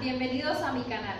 bienvenidos a mi canal.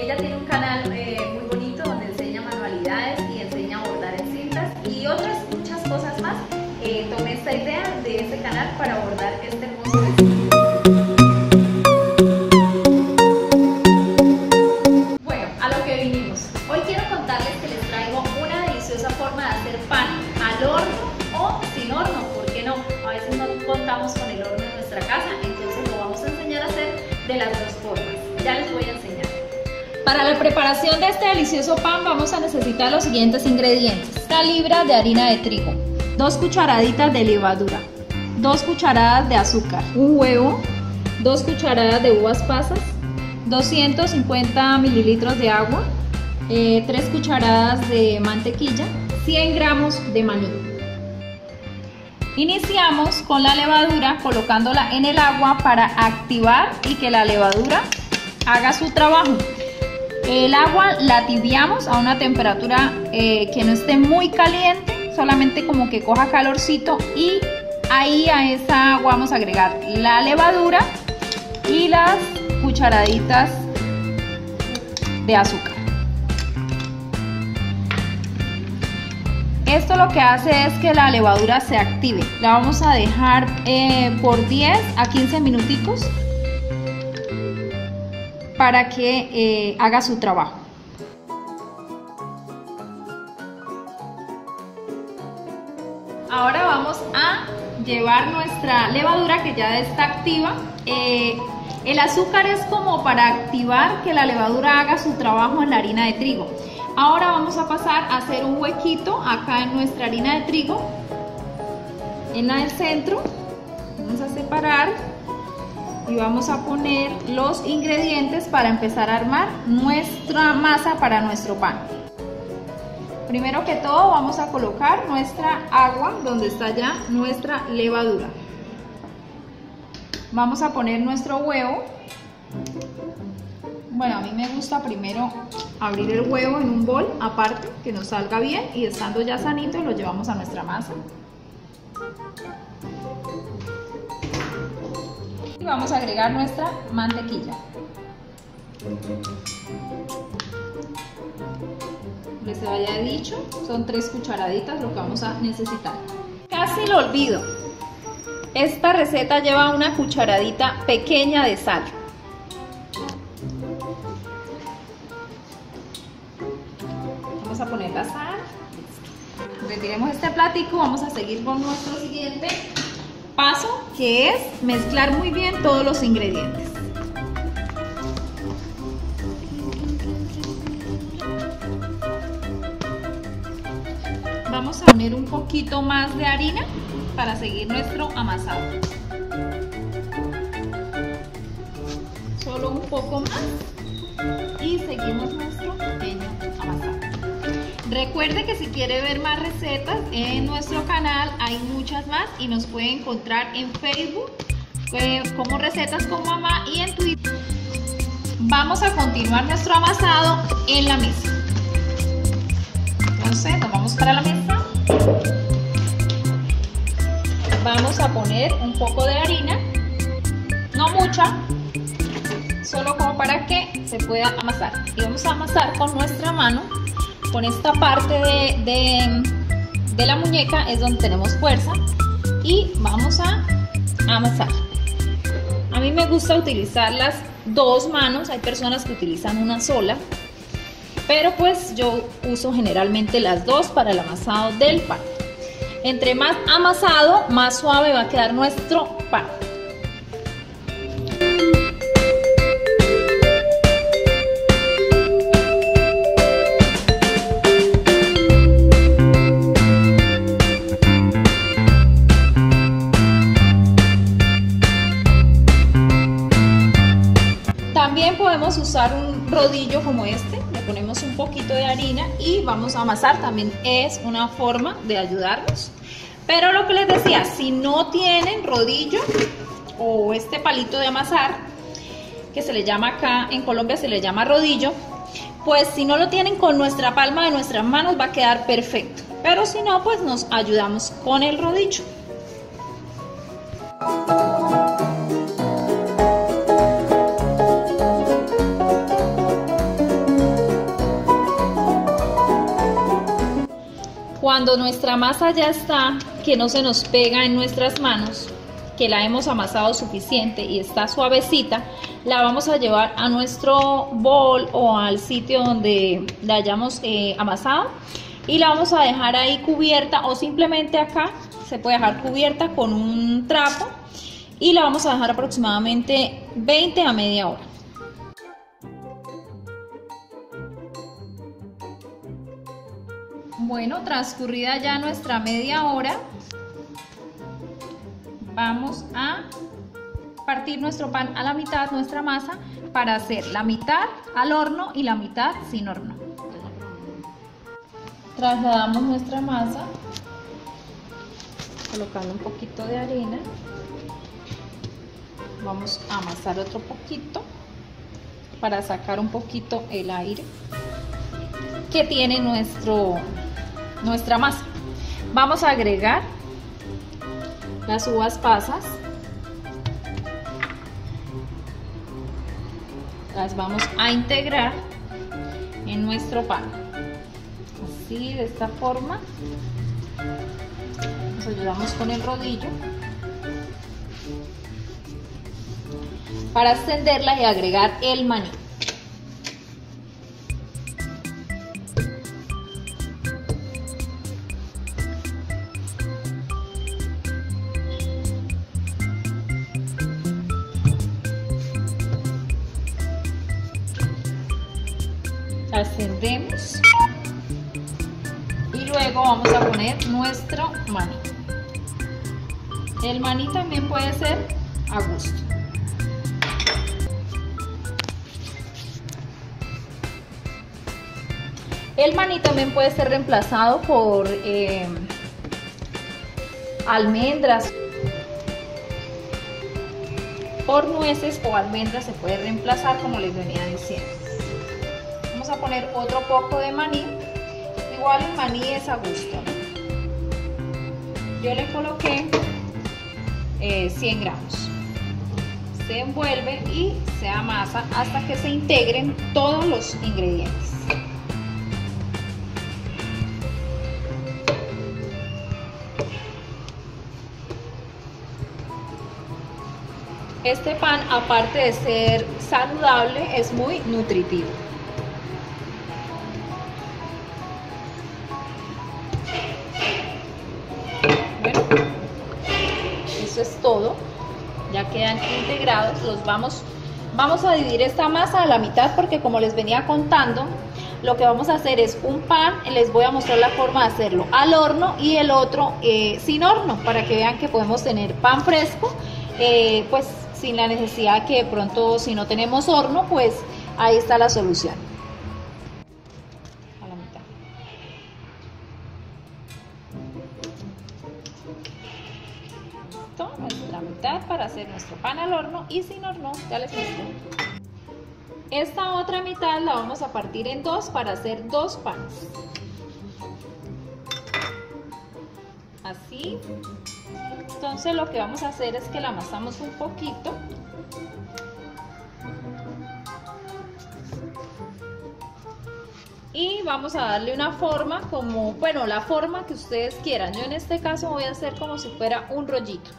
Ella tiene un canal muy bonito donde enseña manualidades y enseña a bordar en cintas y otras muchas cosas más. Tomé esta idea de este canal para bordar este hermoso vestido. Bueno, a lo que vinimos. Hoy quiero contarles que les traigo una deliciosa forma de hacer pan al horno o sin horno, ¿por qué no? A veces no contamos con el horno en nuestra casa, entonces lo vamos a enseñar a hacer de las dos formas. Ya les voy a enseñar. Para la preparación de este delicioso pan vamos a necesitar los siguientes ingredientes: 1 libra de harina de trigo, 2 cucharaditas de levadura, 2 cucharadas de azúcar, un huevo, 2 cucharadas de uvas pasas, 250 mililitros de agua, 3 cucharadas de mantequilla, 100 gramos de maní. Iniciamos con la levadura colocándola en el agua para activar y que la levadura haga su trabajo. El agua la tibiamos a una temperatura que no esté muy caliente, solamente como que coja calorcito, y ahí a esa agua vamos a agregar la levadura y las cucharaditas de azúcar. Esto lo que hace es que la levadura se active. La vamos a dejar por 10 a 15 minuticos para que haga su trabajo. Ahora vamos a llevar nuestra levadura que ya está activa. El azúcar es como para activar que la levadura haga su trabajo en la harina de trigo. Ahora vamos a pasar a hacer un huequito acá en nuestra harina de trigo, en la del centro. Vamos a separar y vamos a poner los ingredientes para empezar a armar nuestra masa para nuestro pan. Primero que todo vamos a colocar nuestra agua donde está ya nuestra levadura. Vamos a poner nuestro huevo. Bueno, a mí me gusta primero abrir el huevo en un bol aparte, que nos salga bien, y estando ya sanito lo llevamos a nuestra masa. Vamos a agregar nuestra mantequilla. Les había dicho, son 3 cucharaditas lo que vamos a necesitar. Casi lo olvido, esta receta lleva una cucharadita pequeña de sal. Vamos a poner la sal. Retiremos este platico, vamos a seguir con nuestro siguiente paso, que es mezclar muy bien todos los ingredientes. Vamos a poner un poquito más de harina para seguir nuestro amasado. Solo un poco más y seguimos nuestro pequeño amasado. Recuerde que si quiere ver más recetas en nuestro canal hay muchas más y nos puede encontrar en Facebook como Recetas con Mamá y en Twitter. Vamos a continuar nuestro amasado en la mesa. Entonces nos vamos para la mesa. Vamos a poner un poco de harina, no mucha, solo como para que se pueda amasar. Y vamos a amasar con nuestra mano. Con esta parte de la muñeca es donde tenemos fuerza y vamos a amasar. A mí me gusta utilizar las dos manos, hay personas que utilizan una sola, pero pues yo uso generalmente las dos para el amasado del pan. Entre más amasado, más suave va a quedar nuestro pan. Podemos usar un rodillo como este, de ponemos un poquito de harina y vamos a amasar. También es una forma de ayudarnos. Pero lo que les decía, si no tienen rodillo o este palito de amasar, que se le llama acá, en Colombia se le llama rodillo, pues si no lo tienen, con nuestra palma de nuestras manos va a quedar perfecto. Pero si no, pues nos ayudamos con el rodillo. Cuando nuestra masa ya está, que no se nos pega en nuestras manos, que la hemos amasado suficiente y está suavecita, la vamos a llevar a nuestro bol o al sitio donde la hayamos amasado, y la vamos a dejar ahí cubierta, o simplemente acá se puede dejar cubierta con un trapo, y la vamos a dejar aproximadamente 20 a media hora. Bueno, transcurrida ya nuestra media hora, vamos a partir nuestro pan a la mitad, nuestra masa, para hacer la mitad al horno y la mitad sin horno. Trasladamos nuestra masa, colocando un poquito de harina, vamos a amasar otro poquito para sacar un poquito el aire que tiene nuestra masa. Vamos a agregar las uvas pasas, las vamos a integrar en nuestro pan, así, de esta forma. Nos ayudamos con el rodillo para extenderla y agregar el maní. Ascendemos y luego vamos a poner nuestro maní. El maní también puede ser a gusto. El maní también puede ser reemplazado por almendras. Por nueces o almendras se puede reemplazar, como les venía diciendo. A poner otro poco de maní, igual el maní es a gusto, yo le coloqué 100 gramos, se envuelve y se amasa hasta que se integren todos los ingredientes. Este pan, aparte de ser saludable, es muy nutritivo. Es todo, ya quedan integrados. Los vamos a dividir esta masa a la mitad, porque como les venía contando, lo que vamos a hacer es un pan, les voy a mostrar la forma de hacerlo al horno y el otro sin horno, para que vean que podemos tener pan fresco, pues sin la necesidad que de pronto, si no tenemos horno, pues ahí está la solución. A la mitad. La mitad para hacer nuestro pan al horno y sin horno, ya les muestro. Esta otra mitad la vamos a partir en dos para hacer dos panes, así. Entonces lo que vamos a hacer es que la amasamos un poquito, y vamos a darle una forma, como, bueno, la forma que ustedes quieran. Yo en este caso voy a hacer como si fuera un rollito.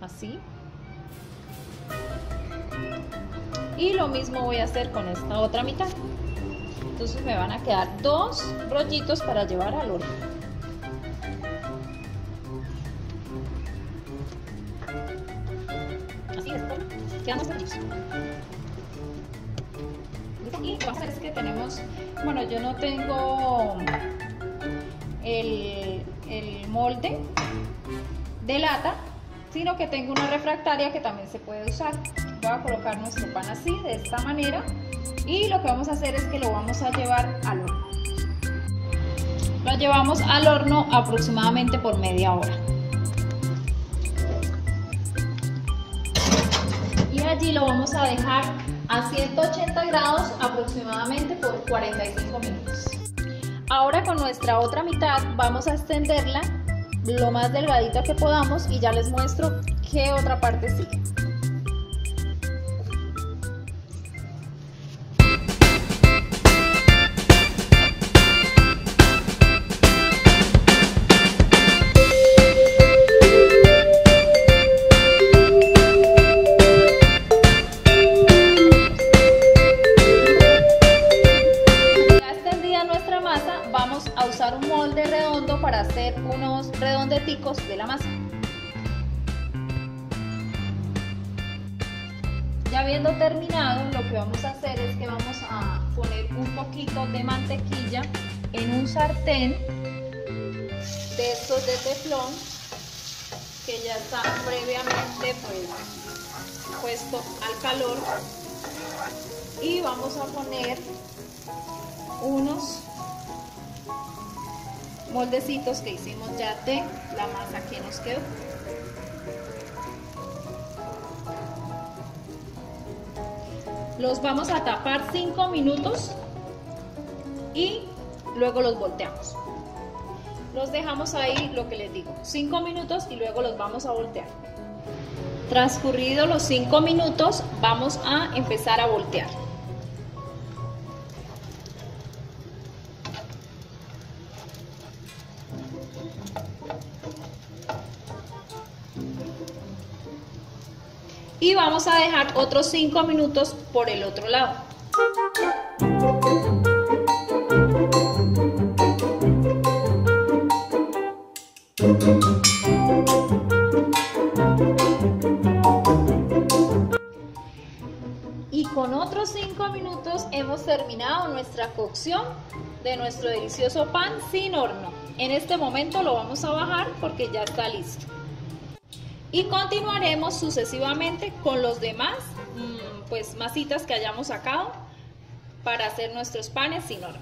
Así. Y lo mismo voy a hacer con esta otra mitad. Entonces me van a quedar dos rollitos para llevar al horno. Y lo que pasa es que tenemos, bueno, yo no tengo el molde de lata, sino que tengo una refractaria que también se puede usar. Voy a colocar nuestro pan así, de esta manera, y lo que vamos a hacer es que lo vamos a llevar al horno. Lo llevamos al horno aproximadamente por media hora. Y allí lo vamos a dejar a 180 grados aproximadamente por 45 minutos. Ahora con nuestra otra mitad vamos a extenderla lo más delgadita que podamos y ya les muestro qué otra parte sigue. Un molde redondo para hacer unos redondeticos de la masa. Ya habiendo terminado, lo que vamos a hacer es que vamos a poner un poquito de mantequilla en un sartén de estos de teflón que ya está previamente puesto al calor, y vamos a poner unos moldecitos que hicimos ya de la masa que nos quedó. Los vamos a tapar 5 minutos y luego los volteamos. Los dejamos ahí, lo que les digo, 5 minutos y luego los vamos a voltear. Transcurridos los 5 minutos vamos a empezar a voltear. Y vamos a dejar otros 5 minutos por el otro lado. Y con otros 5 minutos hemos terminado nuestra cocción de nuestro delicioso pan sin horno. En este momento lo vamos a bajar porque ya está listo. Y continuaremos sucesivamente con los demás masitas que hayamos sacado para hacer nuestros panes sin horno.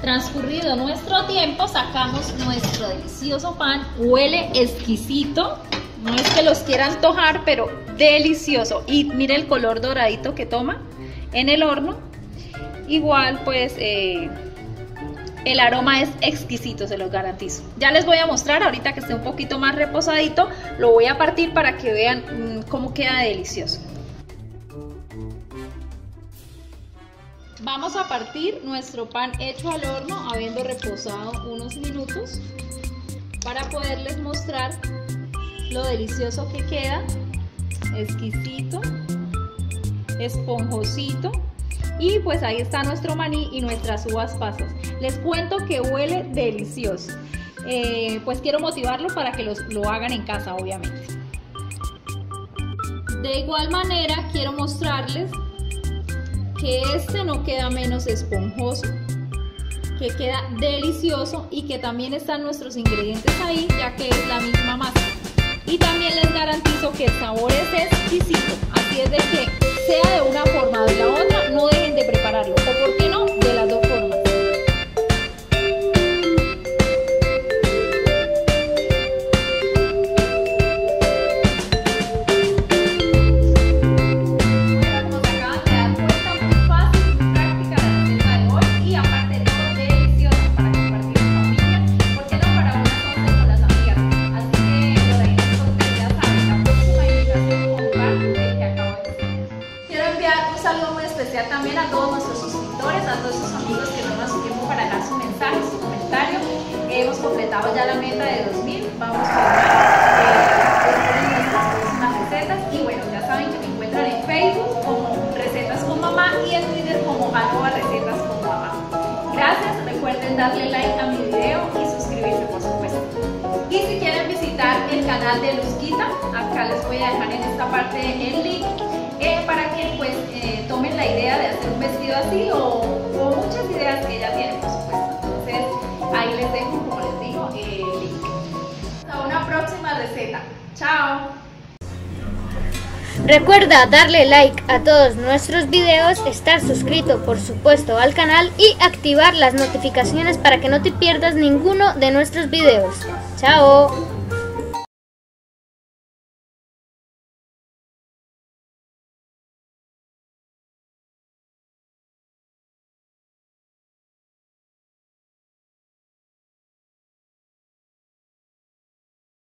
Transcurrido nuestro tiempo, sacamos nuestro delicioso pan. Huele exquisito, no es que los quiera antojar, pero delicioso. Y mire el color doradito que toma en el horno. Igual el aroma es exquisito, se los garantizo. Ya les voy a mostrar ahorita que esté un poquito más reposadito. Lo voy a partir para que vean cómo queda delicioso. Vamos a partir nuestro pan hecho al horno, habiendo reposado unos minutos, para poderles mostrar lo delicioso que queda. Exquisito, esponjosito. Y pues ahí está nuestro maní y nuestras uvas pasas. Les cuento que huele delicioso. Pues quiero motivarlos para que lo hagan en casa, obviamente. De igual manera quiero mostrarles que este no queda menos esponjoso, que queda delicioso y que también están nuestros ingredientes ahí, ya que es la misma masa. Y también les garantizo que el sabor es exquisito, así es de que sea de una forma o de la otra, no dejen de prepararlo, o por qué no, de las dos formas. También a todos nuestros suscriptores, a todos sus amigos que toman su tiempo para dejar su mensaje, su comentario. Hemos completado ya la meta de 2000, vamos por más. Esperen nuestras próximas recetas y bueno, ya saben que me encuentran en Facebook como Recetas con Mamá y en Twitter como @recetasconmamá. Gracias, recuerden darle like a mi video y suscribirse, por supuesto. Y si quieren visitar el canal de LUZKITA, acá les voy a dejar en esta parte el link para que pues tomen la idea de hacer un vestido así o muchas ideas que ella tiene, por supuesto. Entonces ahí les dejo, como les digo, el link. Hasta una próxima receta. Chao. Recuerda darle like a todos nuestros videos, estar suscrito por supuesto al canal y activar las notificaciones para que no te pierdas ninguno de nuestros videos. ¡Chao!